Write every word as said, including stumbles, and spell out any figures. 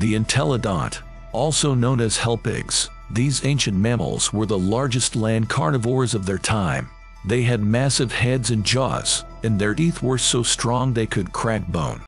The entelodont, also known as hellpigs, these ancient mammals were the largest land carnivores of their time. They had massive heads and jaws, and their teeth were so strong they could crack bone.